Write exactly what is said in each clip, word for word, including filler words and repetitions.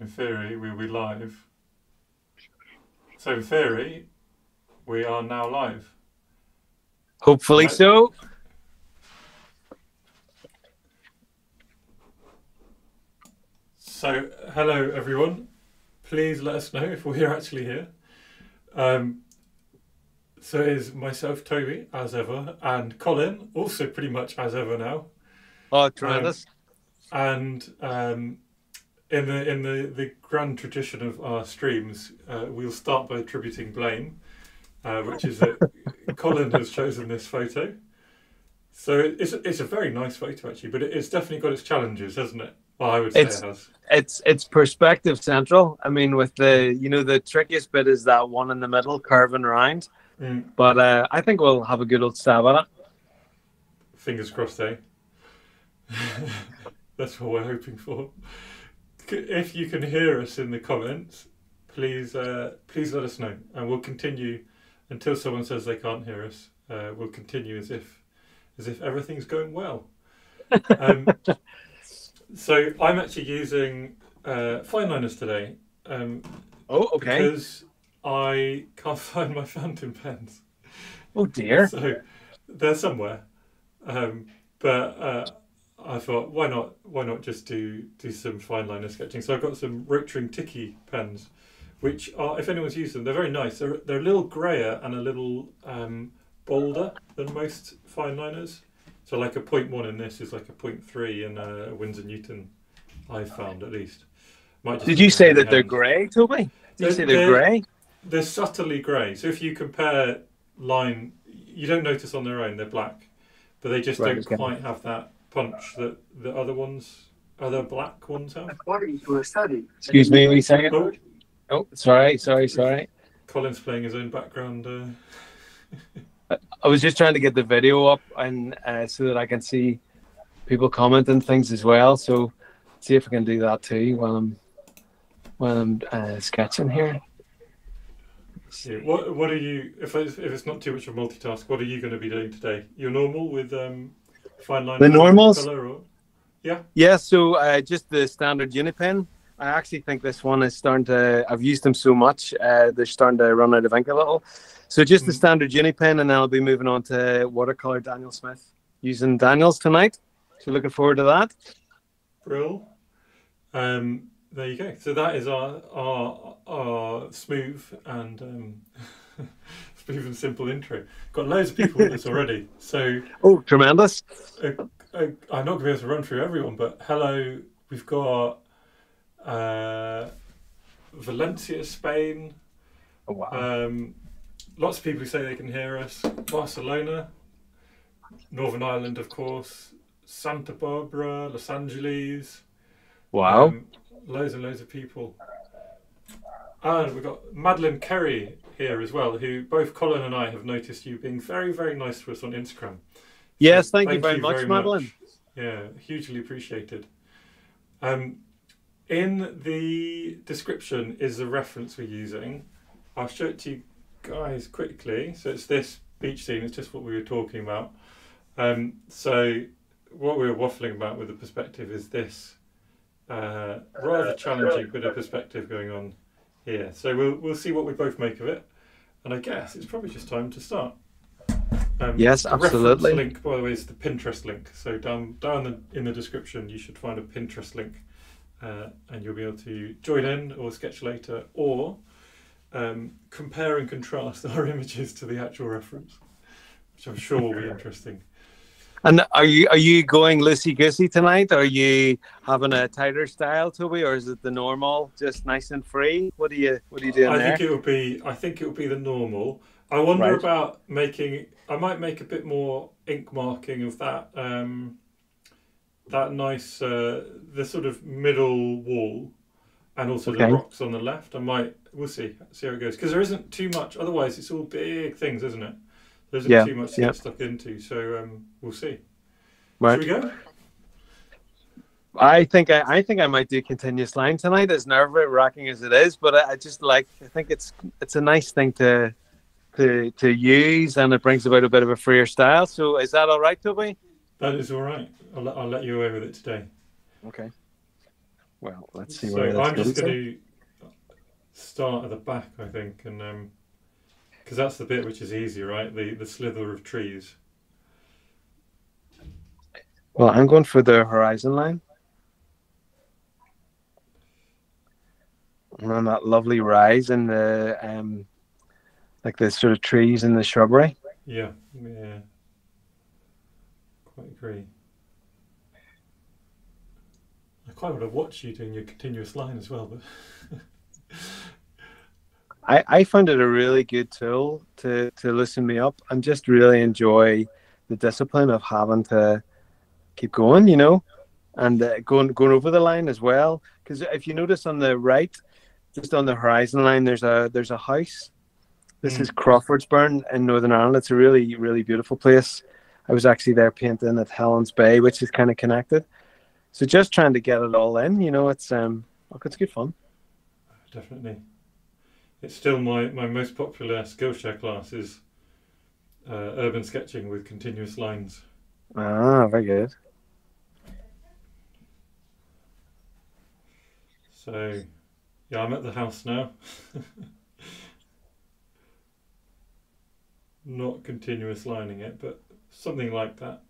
In theory, we'll be live. So in theory, we are now live. Hopefully right. so. So, hello everyone. Please let us know if we're actually here. Um, so it is myself, Toby, as ever, and Colin, also pretty much as ever now. Oh, tremendous. Um, and um, in the in the, the grand tradition of our streams, uh, we'll start by attributing blame, uh, which is that Colin has chosen this photo. So it's it's a very nice photo actually, but it's definitely got its challenges, hasn't it? Well, I would say it's, it has. It's it's perspective central. I mean, with the you know the trickiest bit is that one in the middle curving around. Mm. But uh, I think we'll have a good old stab at it. Fingers crossed, eh? That's what we're hoping for. If you can hear us in the comments, please uh, please let us know, and we'll continue until someone says they can't hear us. Uh, we'll continue as if as if everything's going well. Um, So I'm actually using uh, fine liners today. Um, oh, okay. Because I can't find my fountain pens. Oh dear. So they're somewhere, um, but uh, I thought, why not? Why not just do do some fine liner sketching? So I've got some Rotring Tiki pens, which are, if anyone's used them, they're very nice. They're they're a little grayer and a little um, bolder than most fine liners. So like a point one in this is like a point three in uh, Windsor Newton, I found at least. Did you say that they're grey, Toby? Did you say they're grey? They're subtly grey. So if you compare line, you don't notice on their own, they're black. But they just don't quite have that punch that the other ones, other black ones have. Excuse me, wait a second. Oh, oh sorry, sorry, sorry. Colin's playing his own background. Uh... I was just trying to get the video up and uh, so that I can see people commenting things as well. So see if I can do that too while I'm while I'm uh, sketching here. Yeah, what What are you? If it's, if it's not too much of a multitask, what are you going to be doing today? Your normal with um, fine line. The normals. Or, yeah. Yeah. So uh, just the standard UniPen. I actually think this one is starting to, I've used them so much, uh, they're starting to run out of ink a little. So just the standard UniPen, and then I'll be moving on to watercolor Daniel Smith, using Daniel's tonight. So looking forward to that. Brill. Um, there you go. So that is our our, our smooth and um, smooth and simple intro. Got loads of people with us already. So oh, tremendous. Uh, uh, I'm not going to be able to run through everyone, but hello, we've got... Uh, Valencia, Spain. Oh, wow. Um, lots of people who say they can hear us. Barcelona, Northern Ireland, of course. Santa Barbara, Los Angeles. Wow. Um, loads and loads of people. And we've got Madeline Kerry here as well, who both Colin and I have noticed you being very, very nice to us on Instagram. Yes, so thank, thank you very you much, very Madeline. Much. Yeah, hugely appreciated. Um, In the description is the reference we're using. I'll show it to you guys quickly. So it's this beach scene. It's just what we were talking about. Um, so what we were waffling about with the perspective is this uh, rather challenging bit of perspective going on here. So we'll we'll see what we both make of it. And I guess it's probably just time to start. Um, yes, absolutely. The reference link, by the way, is the Pinterest link. So down down the, in the description, you should find a Pinterest link. Uh, and you'll be able to join in or sketch later, or um, compare and contrast our images to the actual reference, which I'm sure will be interesting. And are you are you going loosey-goosey tonight? Are you having a tighter style, Toby, or is it the normal, just nice and free? What do you what are you doing I there? think it will be. I think it will be the normal. I wonder right. about making. I might make a bit more ink marking of that. Um, That nice, uh, the sort of middle wall, and also okay. the rocks on the left. I might, we'll see, see how it goes. Because there isn't too much, otherwise it's all big things, isn't it? There isn't yeah. too much to yeah. get stuck into, so um, we'll see. Right. Should we go? I think I, I think I might do continuous line tonight, as nerve-wracking as it is, but I, I just like, I think it's it's a nice thing to, to, to use, and it brings about a bit of a freer style. So is that all right, Toby? That is all right. I'll, I'll let you away with it today. Okay. Well, let's see where so that's I'm just going to start at the back, I think, and um, because that's the bit which is easy, right? The the slither of trees. Well, I'm going for the horizon line. And on that lovely rise in the um, like the sort of trees and the shrubbery. Yeah, yeah. Quite agree. I quite would have watched you doing your continuous line as well, but I I found it a really good tool to to loosen me up. I just really enjoy the discipline of having to keep going, you know, and uh, going going over the line as well. Because if you notice on the right, just on the horizon line, there's a there's a house. This mm. is Crawfordsburn in Northern Ireland. It's a really really beautiful place. I was actually there painting at Helen's Bay, which is kind of connected. So just trying to get it all in, you know, it's um, look, it's good fun. Definitely, it's still my my most popular Skillshare class is uh, urban sketching with continuous lines. Ah, very good. So, yeah, I'm at the house now. Not continuous lining it, but something like that.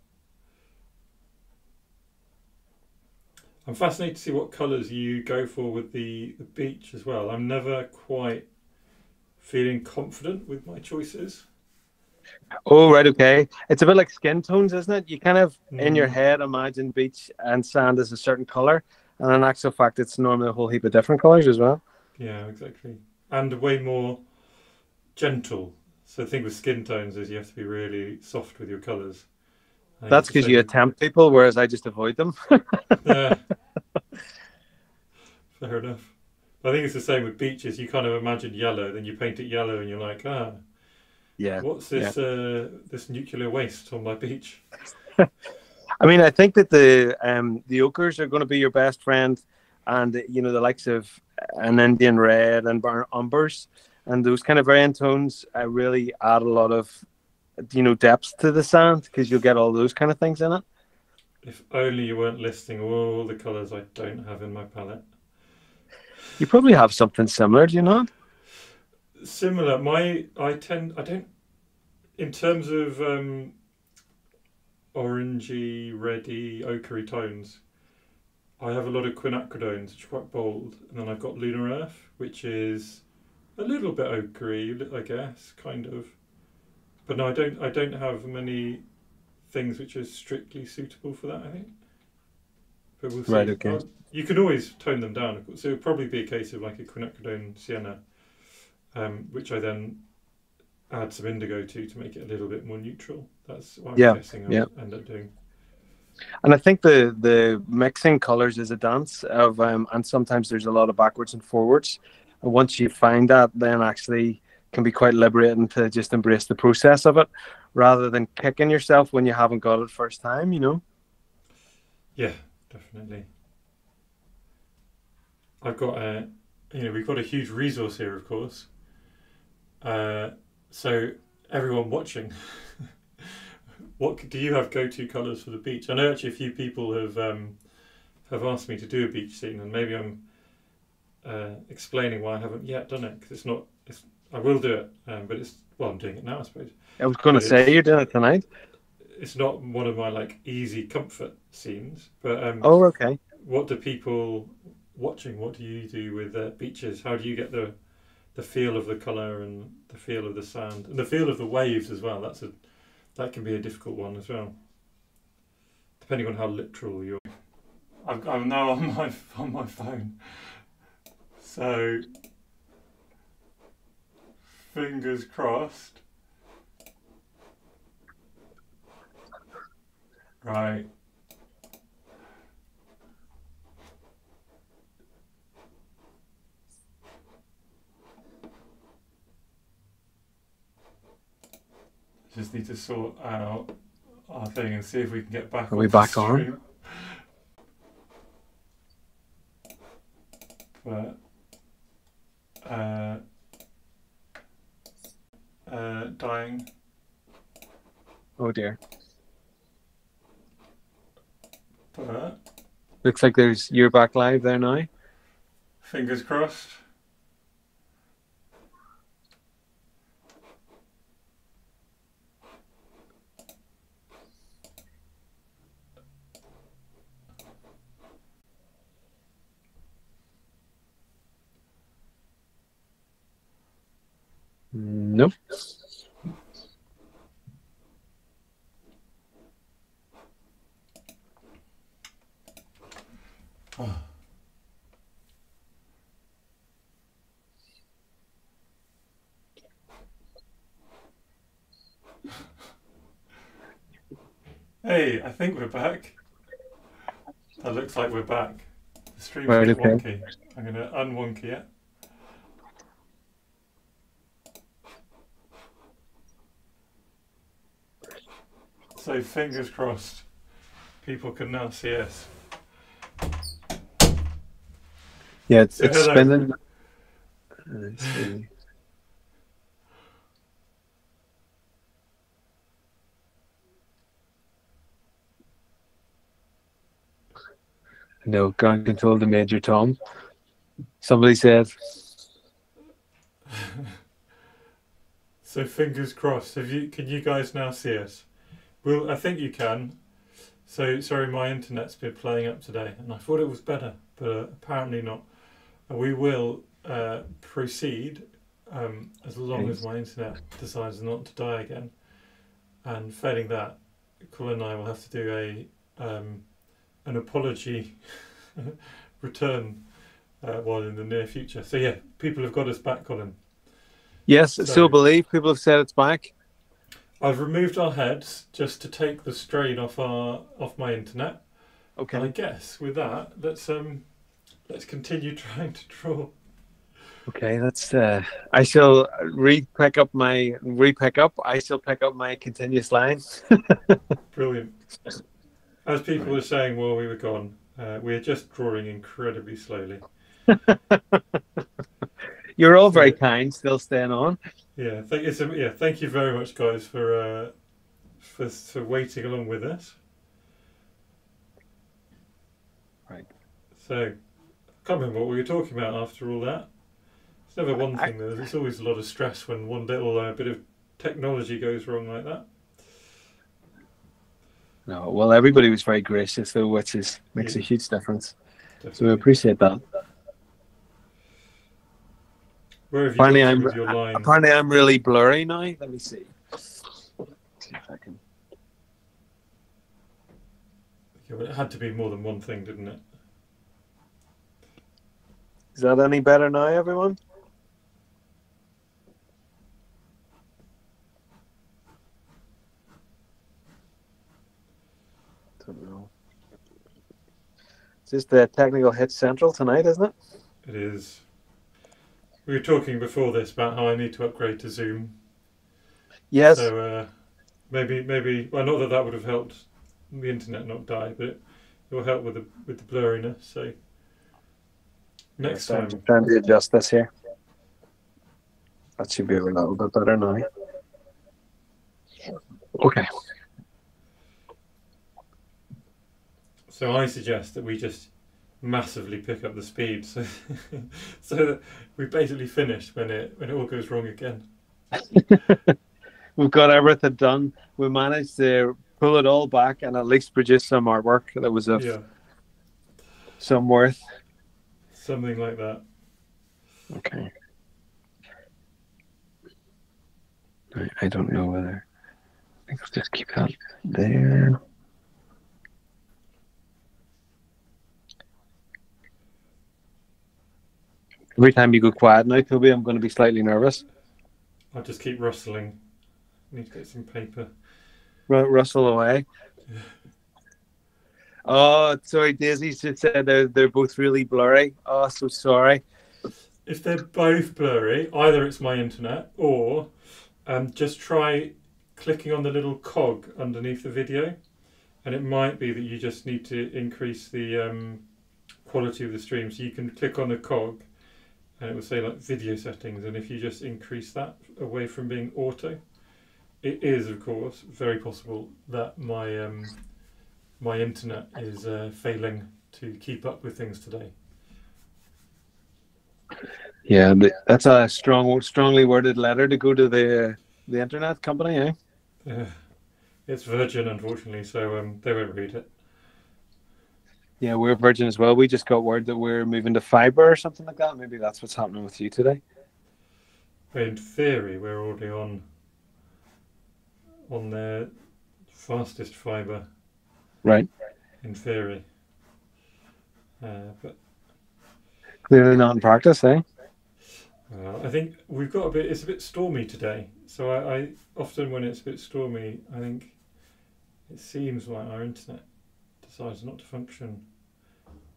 I'm fascinated to see what colours you go for with the, the beach as well. I'm never quite feeling confident with my choices. Oh, right, okay. It's a bit like skin tones, isn't it? You kind of, mm. in your head, imagine beach and sand as a certain colour. And in actual fact, it's normally a whole heap of different colours as well. Yeah, exactly. And way more gentle. So the thing with skin tones is you have to be really soft with your colours. That's because you attempt people, whereas I just avoid them. Yeah. Fair enough. I think it's the same with beaches. You kind of imagine yellow, then you paint it yellow and you're like, ah, yeah, what's this, yeah. uh, this nuclear waste on my beach? I mean, I think that the um, the ochres are going to be your best friend, and you know the likes of an Indian red and umbers and those kind of variant tones. I really add a lot of you know depth to the sand because you'll get all those kind of things in it. If only you weren't listing all the colours I don't have in my palette. You probably have something similar, do you not? Similar. My I tend I don't in terms of. Um, orangey, reddy, ochre tones. I have a lot of quinacridones, which are quite bold, and then I've got lunar earth, which is a little bit ochre, I guess, kind of. But no, I don't. I don't have many things which are strictly suitable for that, I think. But we'll see. Right. Okay. Uh, you can always tone them down, of course. So it would probably be a case of like a quinacridone sienna, um, which I then add some indigo to to make it a little bit more neutral. That's what I'm yeah, guessing I'll yeah. end up doing. And I think the the mixing colours is a dance of, um, and sometimes there's a lot of backwards and forwards. And once you find that, then actually can be quite liberating to just embrace the process of it, rather than kicking yourself when you haven't got it first time, you know? Yeah, definitely. I've got a, you know, we've got a huge resource here, of course. Uh, so everyone watching. What do you have go-to colours for the beach? I know actually a few people have um, have asked me to do a beach scene, and maybe I'm uh, explaining why I haven't yet done it because it's not. It's, I will do it, um, but it's well, I'm doing it now, I suppose. I was going to say you're doing it tonight. It's not one of my like easy comfort scenes, but um, oh, okay. What do people watching? What do you do with uh, beaches? How do you get the the feel of the colour and the feel of the sand and the feel of the waves as well? That's a That can be a difficult one as well, depending on how literal you're. I've, I'm now on my on my phone, so fingers crossed. Right. Just need to sort out our thing and see if we can get back. Are we back on? But uh, uh, dying. Oh dear. But looks like there's you're back live there now. Fingers crossed. Nope. Oh. Hey, I think we're back. That looks like we're back. The stream is right, wonky. Okay. I'm going to unwonky it. So fingers crossed, people can now see us. Yeah, it's, it's spending. Let's see. No, ground control to Major Tom. Somebody said. So fingers crossed. Have you? Can you guys now see us? Well, I think you can. So, sorry, my internet's been playing up today, and I thought it was better, but uh, apparently not. We will uh, proceed um, as long as my internet decides not to die again. And failing that, Colin and I will have to do a um, an apology return uh, while in the near future. So, yeah, people have got us back, Colin. Yes, I so, still believe people have said it's back. I've removed our heads just to take the strain off our off my internet. Okay. And I guess with that, let's um, let's continue trying to draw. Okay, let's. Uh, I shall re-pack up my re-pack up. I shall pack up my continuous lines. Brilliant. As people were saying while we were gone, uh, we're just drawing incredibly slowly. You're all very kind. Still staying on. Yeah, thank you. So, yeah, thank you very much, guys, for uh, for, for waiting along with us. Right. So, I can't remember what we were talking about after all that. It's never one I, thing. There's it's always a lot of stress when one little uh, bit of technology goes wrong like that. No, well, everybody was very gracious, though, which is makes yeah. a huge difference. Definitely. So we appreciate that. Apparently I'm, apparently, I'm really blurry now. Let me see. Let's see if I can. Okay, well, it had to be more than one thing, didn't it? Is that any better now, everyone? Don't know. Is this the technical hit central tonight, isn't it? It is. We were talking before this about how I need to upgrade to Zoom. Yes. So uh, maybe, maybe, well, not that that would have helped the internet not die, but it will help with the with the blurriness. So next yeah, time, I'm trying to adjust this here. That should be a little bit better now. Okay. So I suggest that we just massively pick up the speed, so so that we basically finished when it when it all goes wrong again. We've got everything done. We managed to pull it all back and at least produce some artwork that was of yeah. some worth, something like that. Okay. I, I don't know whether. I think I'll just keep that there. Every time you go quiet now, Toby, I'm going to be slightly nervous. I'll just keep rustling. I need to get some paper. R rustle away. Yeah. Oh, sorry, Daisy just said they're, they're both really blurry. Oh, so sorry. If they're both blurry, either it's my internet or um, just try clicking on the little cog underneath the video. And it might be that you just need to increase the um, quality of the stream. So you can click on the cog. And it will say like video settings, and if you just increase that away from being auto, it is of course very possible that my um, my internet is uh, failing to keep up with things today. Yeah, that's a strong, strongly worded letter to go to the the internet company, eh? Yeah, it's Virgin, unfortunately, so um, they won't read it. Yeah, we're Virgin as well. We just got word that we're moving to fiber or something like that. Maybe that's what's happening with you today. In theory, we're already on on their fastest fiber. Right. In theory, uh, but clearly not in practice, eh? Well, I think we've got a bit. It's a bit stormy today, so I, I often when it's a bit stormy, I think it seems like our internet decides not to function.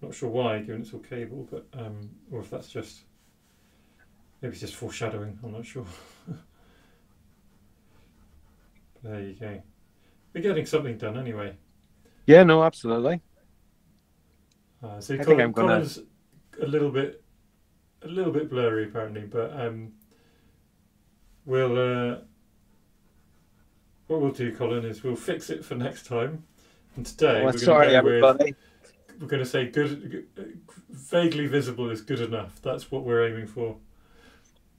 Not sure why, given it's all cable, but um, or if that's just maybe it's just foreshadowing. I'm not sure. There you go. We're getting something done anyway. Yeah, no, absolutely. Uh, so I Colin, think I'm gonna... Colin's a little bit, a little bit blurry apparently, but um, we'll uh, what we'll do, Colin, is we'll fix it for next time. And today, oh, we're sorry, gonna go everybody. With, we're going to say good, vaguely visible is good enough. That's what we're aiming for.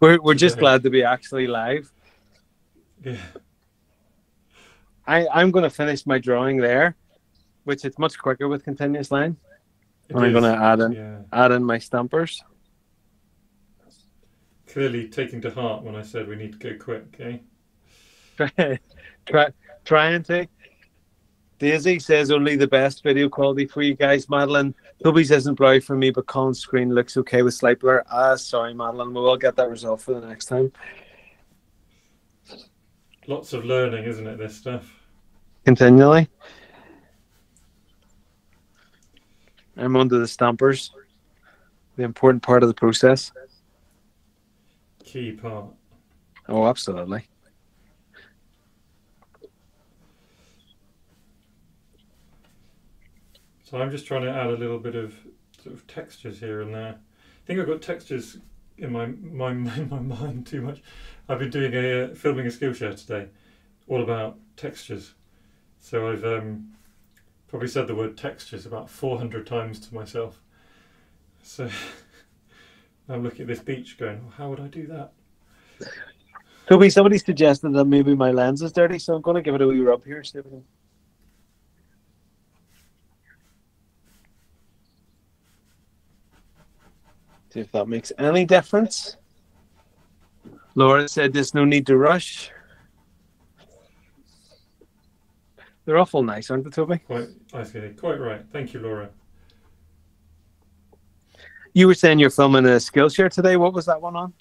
We're we're today. Just glad to be actually live. Yeah. I I'm going to finish my drawing there. Which it's much quicker with continuous line. It I'm is, gonna add in yeah. add in my stampers. Clearly taking to heart when I said we need to go quick, eh? Try try try and take. Daisy says only the best video quality for you guys, Madeline. Toby's isn't blurry for me, but Colin's screen looks okay with slight blur. Ah sorry, Madeline, we will get that resolved for the next time. Lots of learning, isn't it, this stuff? Continually. I'm under the stampers, the important part of the process. Key part. Oh, absolutely. So I'm just trying to add a little bit of sort of textures here and there. I think I've got textures in my my in my mind too much. I've been doing a uh, filming a Skillshare today, all about textures. So I've. Um, Probably said the word textures about four hundred times to myself. So I'm looking at this beach going, well, how would I do that? Toby, somebody suggested that maybe my lens is dirty, so I'm going to give it a wee rub here. See if we can... See if that makes any difference. Laura said there's no need to rush. They're awful nice, aren't they, Toby? Quite, I see. Quite right. Thank you, Laura. You were saying you're filming a Skillshare today. What was that one on?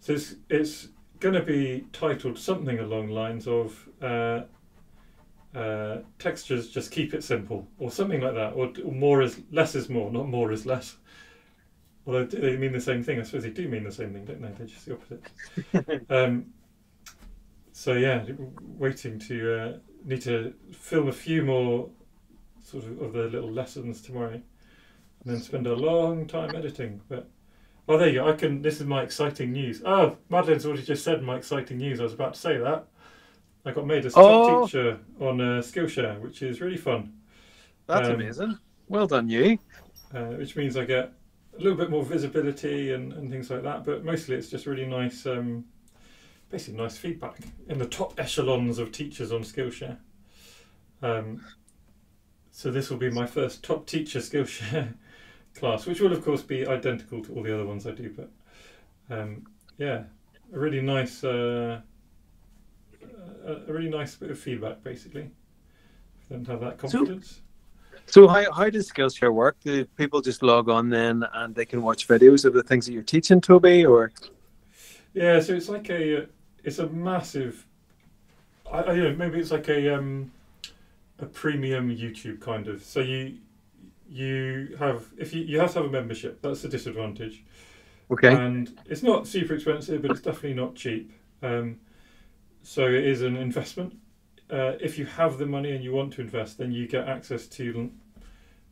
So it's, it's going to be titled something along lines of uh, uh, textures, just keep it simple, or something like that, or, or more is less is more, not more is less. Although they mean the same thing. I suppose they do mean the same thing, don't they? They're just the opposite. um, so yeah, waiting to. Uh, Need to film a few more sort of of the little lessons tomorrow, and then spend a long time editing. But oh, there you go. I can. This is my exciting news. Oh, Madeline's already just said my exciting news. I was about to say that. I got made a oh. teacher on uh, Skillshare, which is really fun. That's um, amazing. Well done, you. Uh, which means I get a little bit more visibility and and things like that. But mostly, it's just really nice. Um, Basically, nice feedback in the top echelons of teachers on Skillshare. Um, so this will be my first top teacher Skillshare class, which will of course be identical to all the other ones I do. But um, yeah, a really nice, uh, a, a really nice bit of feedback, basically, for them to have that confidence. So, so how how does Skillshare work? Do people just log on then and they can watch videos of the things that you're teaching, Toby, or? Yeah, so it's like a, it's a massive, I, I don't know, maybe it's like a um, a premium YouTube kind of. So you you have if you you have to have a membership. That's the disadvantage. Okay. And it's not super expensive, but it's definitely not cheap. Um, so it is an investment. Uh, if you have the money and you want to invest, then you get access to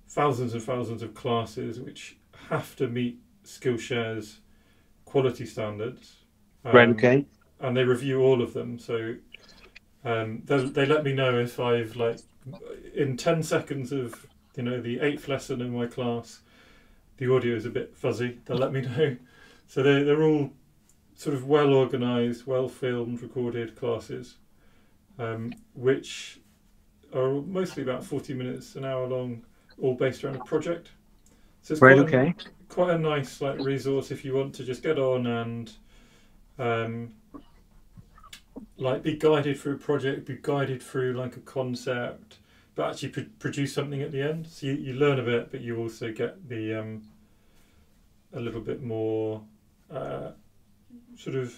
thousands and thousands of classes which have to meet Skillshare's quality standards. Um, right, okay. And they review all of them, so um, they, they let me know if I've, like, in ten seconds of, you know, the eighth lesson in my class, the audio is a bit fuzzy. They'll let me know. So they're, they're all sort of well organised, well filmed, recorded classes, um, which are mostly about forty minutes, an hour long, all based around a project. So it's right, quite, okay. a, quite a nice like resource if you want to just get on and um, like be guided through a project, be guided through like a concept, but actually pr produce something at the end. So you, you learn a bit, but you also get the um, a little bit more uh, sort of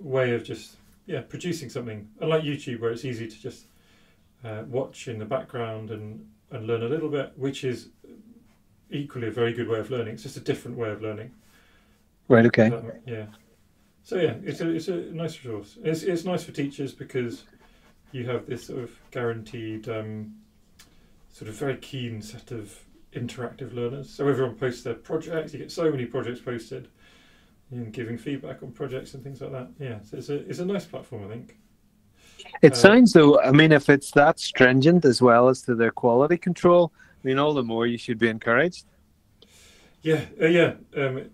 way of just yeah producing something. Unlike YouTube, where it's easy to just uh, watch in the background and and learn a little bit, which is equally a very good way of learning. It's just a different way of learning. Right. Okay. Um, yeah. So yeah, it's a it's a nice resource. It's it's nice for teachers because you have this sort of guaranteed, um, sort of very keen set of interactive learners. So everyone posts their projects. You get so many projects posted, and giving feedback on projects and things like that. Yeah, so it's a it's a nice platform, I think. It uh, sounds though. I mean, if it's that stringent as well as to their quality control, I mean, all the more you should be encouraged. Yeah, uh, yeah. Um,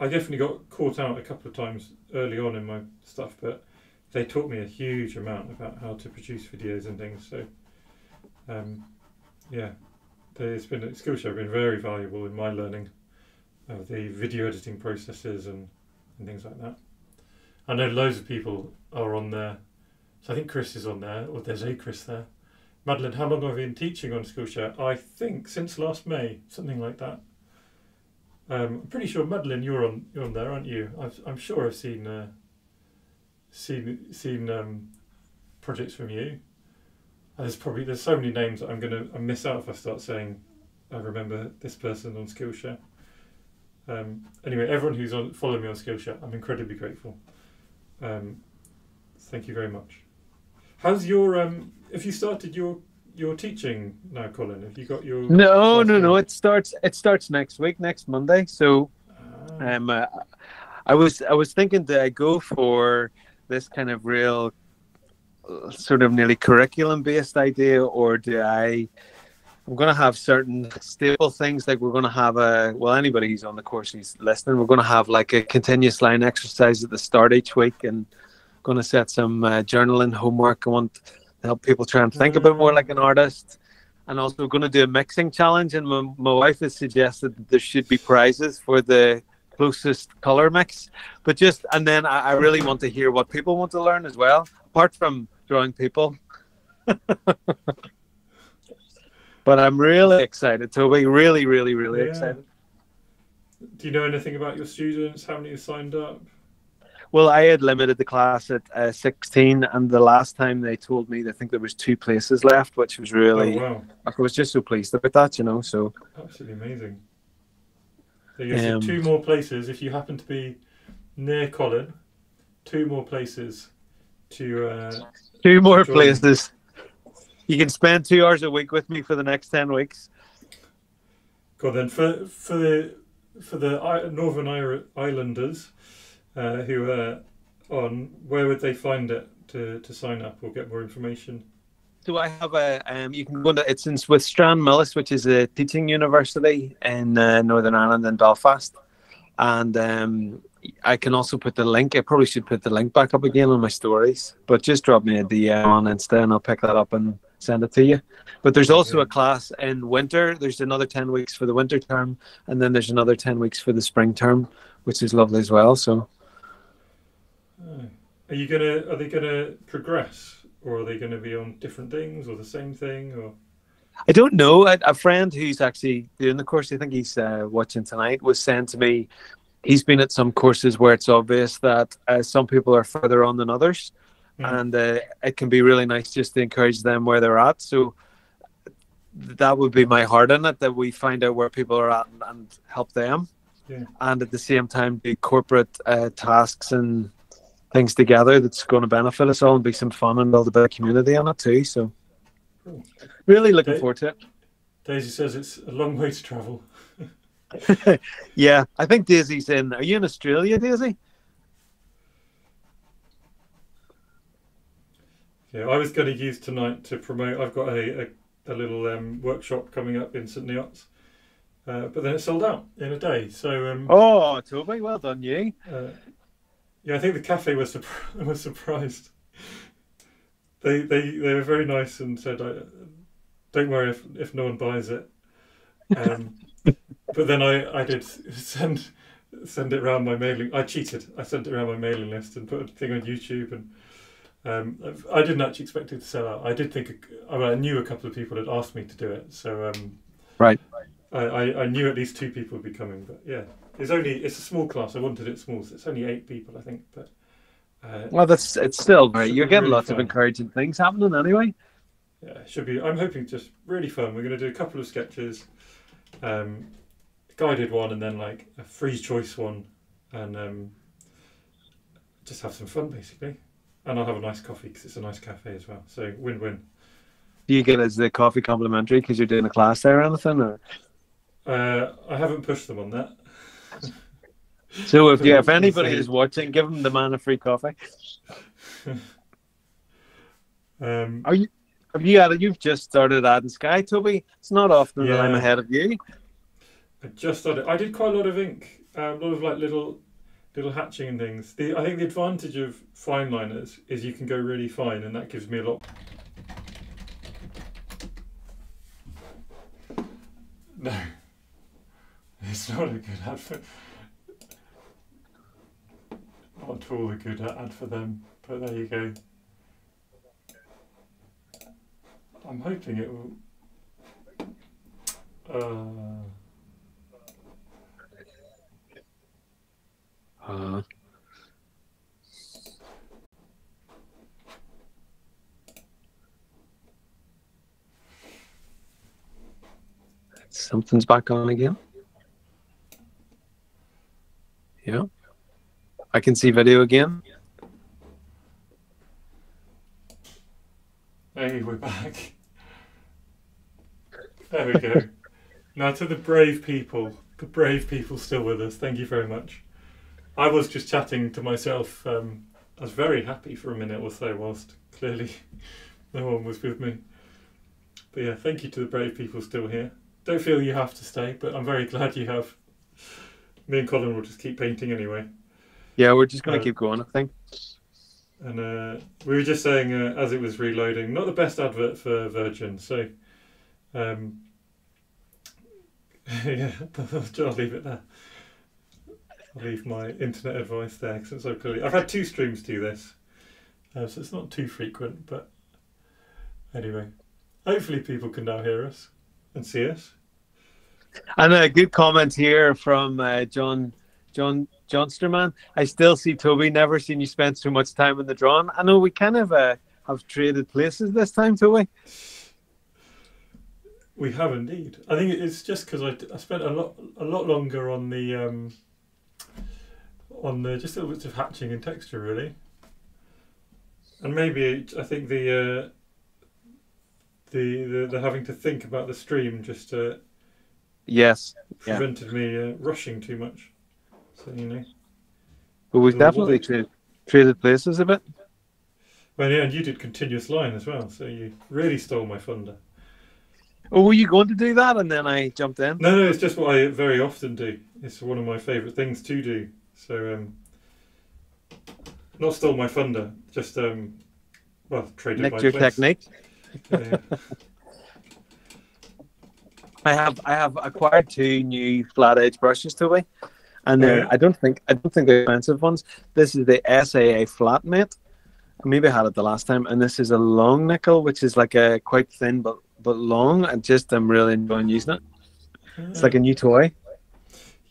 I definitely got caught out a couple of times early on in my stuff, but they taught me a huge amount about how to produce videos and things. So, um, yeah, it's been Skillshare have been very valuable in my learning of the video editing processes and, and things like that. I know loads of people are on there. So I think Chris is on there, or there's a Chris there. Madeline, how long have I been teaching on Skillshare? I think since last May, something like that. Um, I'm pretty sure Madeline, you're on you're on there, aren't you? I've, I'm sure I've seen uh, seen seen um, projects from you. And there's probably there's so many names that I'm gonna I miss out if I start saying I remember this person on Skillshare. Um, anyway, everyone who's on following me on Skillshare, I'm incredibly grateful. Um, thank you very much. How's your um? Have you started your your teaching now, Colin? Have you got your? No, no, no. It starts. It starts next week, next Monday. So, ah. um, uh, I was I was thinking that I go for this kind of real, uh, sort of nearly curriculum based idea, or do I? I'm going to have certain stable things, like we're going to have a, well, anybody who's on the course who's listening, we're going to have like a continuous line exercise at the start each week, and I'm going to set some uh, journaling homework. I want help people try and think a bit more like an artist, and also we're going to do a mixing challenge, and my, my wife has suggested that there should be prizes for the closest color mix, but just and then I, I really want to hear what people want to learn as well, apart from drawing people. But I'm really excited, Toby, really really really yeah. excited. Do you know anything about your students, how many have signed up? Well, I had limited the class at uh, sixteen, and the last time they told me, I think there was two places left, which was really, oh, wow. I was just so pleased about that, you know, so. Absolutely amazing. So you um, see two more places, if you happen to be near Colin, two more places to uh, Two more join. places. You can spend two hours a week with me for the next ten weeks. Go then, for, for the, for the Northern Islanders, Uh, who are on, where would they find it to, to sign up or get more information? So I have a, um, you can go to, it's in, with Stranmillis, which is a teaching university in uh, Northern Ireland and Belfast. And um, I can also put the link, I probably should put the link back up again on my stories, but just drop me a D M on Insta and I'll pick that up and send it to you. But there's also a class in winter. There's another ten weeks for the winter term, and then there's another ten weeks for the spring term, which is lovely as well, so. Are you gonna? Are they gonna progress, or are they gonna be on different things, or the same thing, or? I don't know. A, a friend who's actually doing the course, I think he's uh, watching tonight, was saying to me, he's been at some courses where it's obvious that uh, some people are further on than others, mm. and uh, it can be really nice just to encourage them where they're at. So that would be my heart in it, that we find out where people are at and, and help them, yeah. and at the same time do corporate uh, tasks and things together that's going to benefit us all and be some fun and build a bit of community on it too. So cool. really looking da forward to it. Daisy says it's a long way to travel. Yeah, I think Daisy's in. Are you in Australia, Daisy? Yeah, I was going to use tonight to promote. I've got a, a, a little um, workshop coming up in Saint Neot's Uh, but then it sold out in a day. So um, oh, Toby, well done you. Uh, yeah, I think the cafe was sur was surprised. They they they were very nice and said, "Don't worry if if no one buys it." Um, but then I I did send send it around my mailing. I cheated. I sent it around my mailing list and put a thing on YouTube, and um, I didn't actually expect it to sell out. I did think I, I knew a couple of people had asked me to do it, so um, right. I, I knew at least two people would be coming, but yeah, it's only it's a small class. I wanted it small, so it's only eight people, I think. But uh, well, that's it's still great. You're getting really lots fun. of encouraging things happening anyway. Yeah, it should be. I'm hoping just really fun. We're going to do a couple of sketches, um, guided one, and then like a free choice one, and um, just have some fun basically. And I'll have a nice coffee because it's a nice cafe as well. So win-win. Do you get is the coffee complimentary because you're doing a class there or anything, or? Uh, I haven't pushed them on that. So if, yeah, if anybody is watching, give them the man a free coffee. um, Are you? Have you added? You've just started adding Sky, Toby. It's not often yeah, that I'm ahead of you. I just started. I did quite a lot of ink, a um, lot of like little, little hatching and things. The, I think the advantage of fine liners is you can go really fine, and that gives me a lot. No. It's not a good ad for not at all a good ad for them, but there you go. I'm hoping it will. Uh. Uh. Something's back on again. Yeah, I can see video again. Hey, we're back. There we go. Now to the brave people, the brave people still with us. Thank you very much. I was just chatting to myself. Um, I was very happy for a minute or so, whilst clearly no one was with me. But yeah, thank you to the brave people still here. Don't feel you have to stay, but I'm very glad you have. Me and Colin will just keep painting anyway. Yeah, we're just going to uh, keep going, I think. And uh, we were just saying, uh, as it was reloading, not the best advert for Virgin. So, um, yeah, I'll leave it there. I'll leave my internet advice there since I've clearly I've had two streams do this, uh, so it's not too frequent. But anyway, hopefully people can now hear us and see us. And a good comment here from uh, John John Johnsterman. I still see Toby. Never seen you spend so much time in the drawing. I know we kind of uh, have traded places this time, Toby. We have indeed. I think it's just because I, I spent a lot a lot longer on the um, on the just little bits of hatching and texture really, and maybe it, I think the, uh, the the the having to think about the stream just. Uh, Yes, prevented yeah. me uh, rushing too much. So you know, but we've definitely tra traded places a bit. Well, yeah, and you did continuous line as well, so you really stole my thunder. Oh, were you going to do that, and then I jumped in? No, no, it's just what I very often do. It's one of my favourite things to do. So, um, not stole my thunder, just um, well, traded my place. Nicked your technique. Yeah. I have I have acquired two new flat edge brushes, Toby, and they're, yeah. I don't think I don't think they're expensive ones. This is the S A A Flatmate. Maybe I had it the last time, and this is a long nickel, which is like a quite thin but but long. And just I'm really enjoying using it. Yeah. It's like a new toy.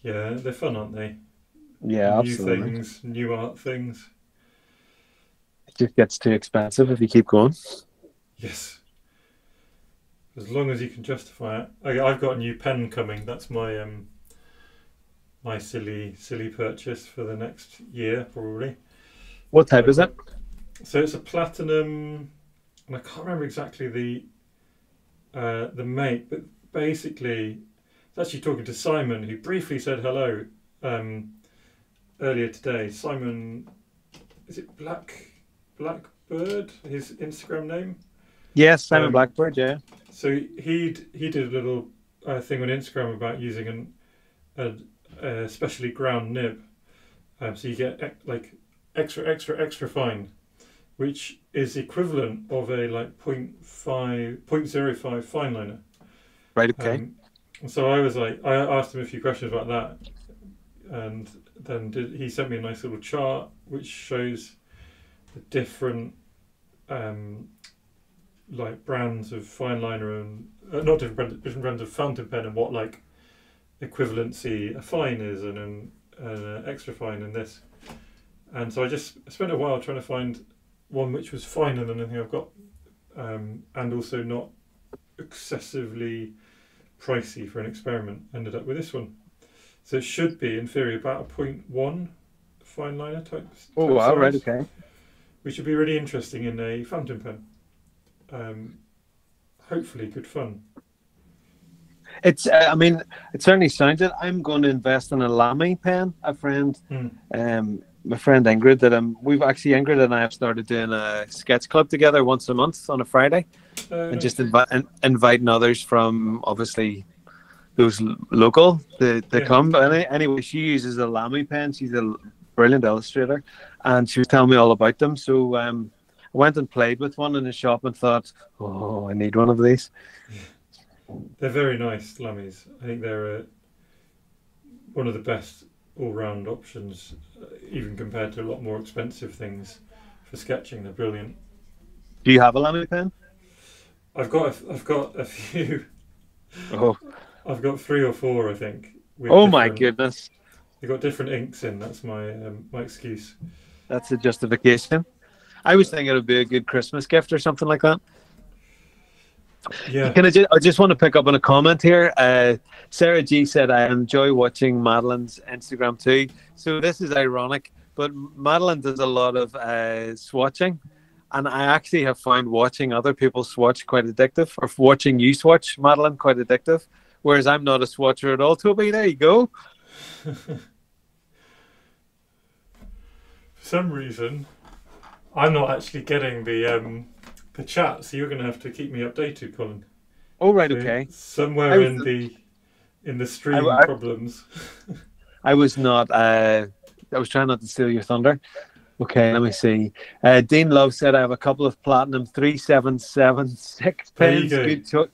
Yeah, they're fun, aren't they? Yeah, new absolutely. New things, new art things. It just gets too expensive if you keep going. Yes. As long as you can justify it. Okay, I've got a new pen coming. That's my um, my silly silly purchase for the next year probably. What type so, is it? So it's a Platinum, and I can't remember exactly the uh, the make, but basically, I was actually talking to Simon, who briefly said hello um, earlier today. Simon, is it Black Blackbird? His Instagram name. Yes, Simon um, Blackbird. Yeah. So he he did a little a thing on Instagram about using an a, a specially ground nib, um, so you get like extra extra extra fine, which is equivalent of a like zero point five, zero point zero five fine liner. Right. Okay. Um, so I was like, I asked him a few questions about that, and then did, he sent me a nice little chart which shows the different um, like brands of fine liner and uh, not different brands, different brands of fountain pen, and what like equivalency a fine is and an, an extra fine and this. And so I just spent a while trying to find one which was finer than anything I've got, um, and also not excessively pricey for an experiment. Ended up with this one. So it should be, in theory, about a point one fine liner type. Oh, wow, right, okay. Which would be really interesting in a fountain pen. Um, hopefully good fun. It's, uh, I mean, it certainly sounds it. I'm going to invest in a Lamy pen. A friend, mm. um, my friend Ingrid, that um, we've actually, Ingrid and I have started doing a sketch club together once a month on a Friday. Uh, and just invi in inviting others from, obviously, those local to, to yeah. come. But any, anyway, she uses a Lamy pen. She's a brilliant illustrator. And she was telling me all about them. So um, I went and played with one in the shop and thought, oh, I need one of these. Yeah. They're very nice, Lamys. I think they're uh, one of the best all-round options, uh, even compared to a lot more expensive things for sketching. They're brilliant. Do you have a Lamy pen? I've got a, I've got a few. Oh. I've got three or four, I think. Oh my goodness! They've got different inks in. That's my um, my excuse. That's a justification. I was thinking it would be a good Christmas gift or something like that. Yeah. Can I just? I just want to pick up on a comment here. Uh, Sarah G said, "I enjoy watching Madeline's Instagram too." So this is ironic, but Madeline does a lot of uh, swatching. And I actually have found watching other people swatch quite addictive, or watching you swatch, Madeline, quite addictive. Whereas I'm not a swatcher at all, Toby. There you go. For some reason, I'm not actually getting the um, the chat, so you're going to have to keep me updated, Colin. Oh right, so okay. Somewhere in the in the stream I, I, problems. I was not. Uh, I was trying not to steal your thunder. Okay, let me see. Uh, Dean Love said, I have a couple of Platinum three seven seven six pens. Go. Good, cho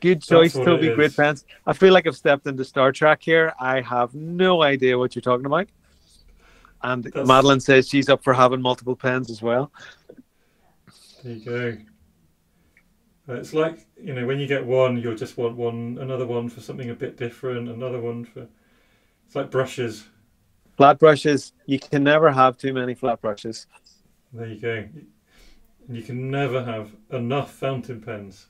good choice, Toby. Great pens. I feel like I've stepped into Star Trek here. I have no idea what you're talking about. And that's... Madeline says she's up for having multiple pens as well. There you go. It's like, you know, when you get one, you'll just want one, another one for something a bit different, another one for... It's like brushes. Flat brushes, you can never have too many flat brushes. There you go. And you can never have enough fountain pens.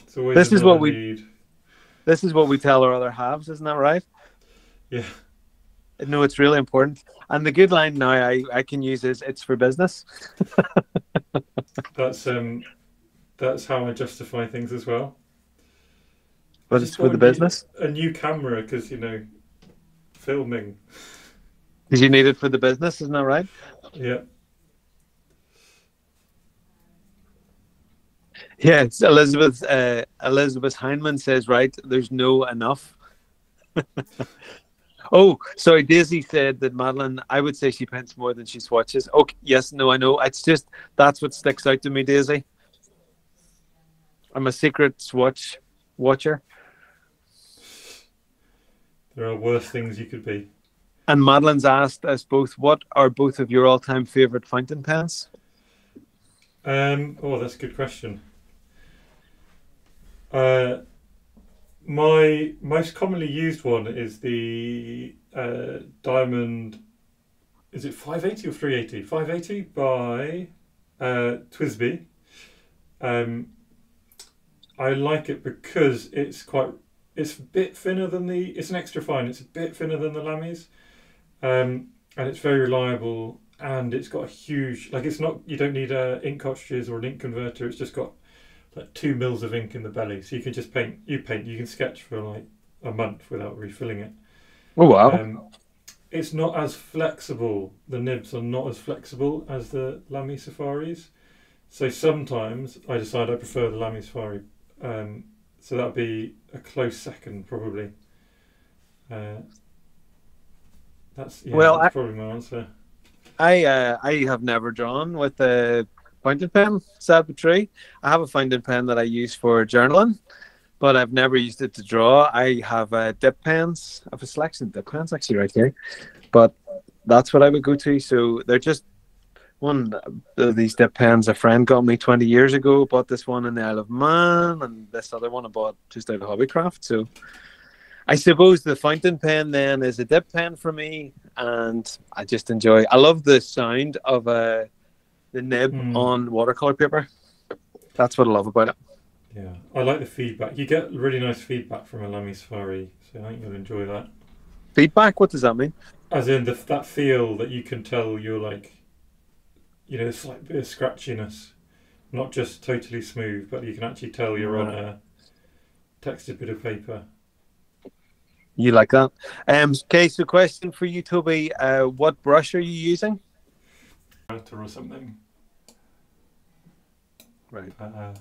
It's always this is what we need. This is what we tell our other halves, isn't that right? Yeah. No, it's really important. And the good line now I, I can use is, it's for business. That's um that's how I justify things as well. But it's for the business? A new camera, because, you know, filming. Because you need it for the business, isn't that right? Yeah. Yeah, it's Elizabeth. Uh, Elizabeth Heinemann says, right, there's no enough. Oh, sorry, Daisy said that Madeline, I would say she pens more than she swatches. Okay, yes, no, I know. It's just, that's what sticks out to me, Daisy. I'm a secret swatch watcher. There are worse things you could be. And Madeline's asked us both, what are both of your all-time favourite fountain pens? Um, oh, that's a good question. Uh, my most commonly used one is the uh, Diamond, is it five eighty or three eighty? five eighty by uh, Twisby. Um, I like it because it's quite... It's a bit thinner than the, it's an extra fine, it's a bit thinner than the Lamy's, um, and it's very reliable, and it's got a huge, like it's not, you don't need uh, ink cartridges or an ink converter, it's just got like two mils of ink in the belly, so you can just paint, you paint, you can sketch for like a month without refilling it. Oh wow. Um, it's not as flexible, the nibs are not as flexible as the Lamy Safaris, so sometimes I decide I prefer the Lamy Safari, um, So that'd be a close second, probably. Uh, that's, yeah, well, that's I, probably my answer. I uh, I have never drawn with a fountain pen, sad but true. I have a fountain pen that I use for journaling, but I've never used it to draw. I have uh, dip pens. I have a selection of dip pens actually right here, but that's what I would go to. So they're just one of these dip pens a friend got me twenty years ago. I bought this one in the Isle of Man, and this other one I bought just out of Hobbycraft. So I suppose the fountain pen then is a dip pen for me, and I just enjoy. I love the sound of uh, the nib mm. on watercolor paper. That's what I love about it. Yeah, I like the feedback. You get really nice feedback from a Lamy Safari, so I think you'll enjoy that. Feedback? What does that mean? As in the, that feel that you can tell you're like, you know, it's like a bit of scratchiness, not just totally smooth, but you can actually tell you're on a textured bit of paper. You like that? Um, okay, so question for you, Toby. Uh, what brush are you using? Or something. Right. Uh,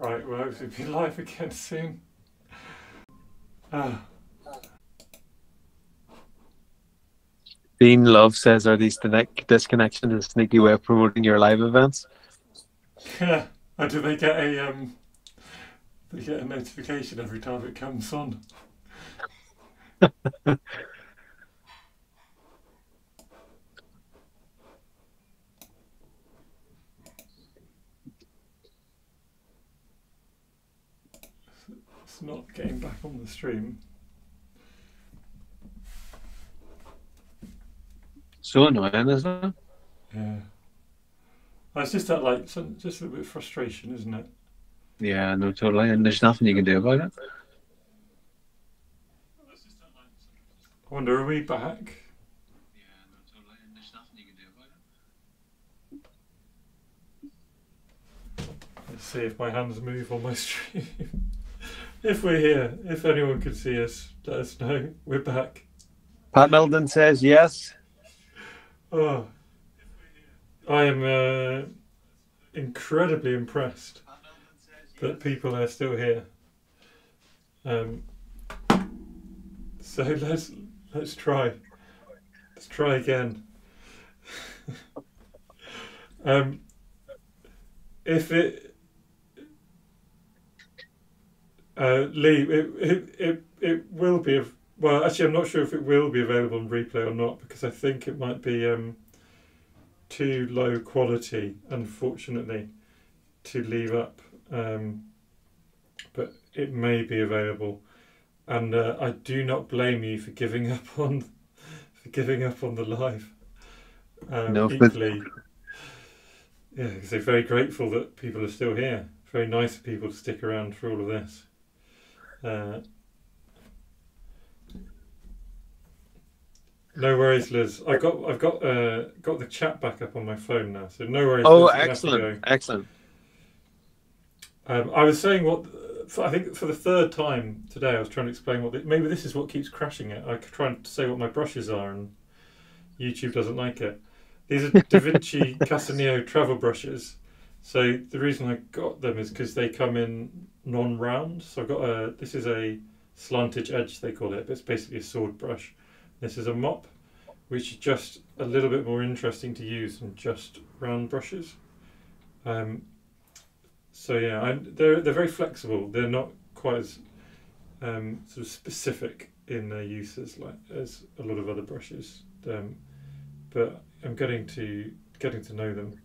right, we'll hopefully be live again soon. Uh. Dean Love says, are these disconnections a sneaky way of promoting your live events? Yeah. And do they get a um they get a notification every time it comes on? It's not getting back on the stream. So annoying, isn't it? Yeah. It's just that, like, just a bit of frustration, isn't it? Yeah, no, totally. And there's nothing you can do about it. I wonder, are we back? Yeah, no, totally. And there's nothing you can do about it. Let's see if my hands move on my stream. If we're here, if anyone could see us, let us know. We're back. Pat Milden says yes. Oh, I am uh, incredibly impressed that people are still here. Um, so let's let's try, let's try again. um, if it, uh, Lee, it it it it will be a. Well, actually, I'm not sure if it will be available on replay or not, because I think it might be um, too low quality, unfortunately, to leave up. Um, but it may be available, and uh, I do not blame you for giving up on for giving up on the live. Um, no, equally, yeah, because they're very grateful that people are still here. Very nice of people to stick around for all of this. Uh, No worries, Liz. I got, I've got, uh, got the chat back up on my phone now, so no worries. Oh, Liz, excellent, excellent. Um, I was saying what I think for the third time today. I was trying to explain what the, maybe this is what keeps crashing it. I try and say what my brushes are, and YouTube doesn't like it. These are Da Vinci Castiglione travel brushes. So the reason I got them is because they come in non-round. So I've got a. This is a slanted edge, they call it, but it's basically a sword brush. This is a mop, which is just a little bit more interesting to use than just round brushes. Um, so yeah, I, they're they're very flexible. They're not quite as um, sort of specific in their uses like as a lot of other brushes. Um, but I'm getting to getting to know them.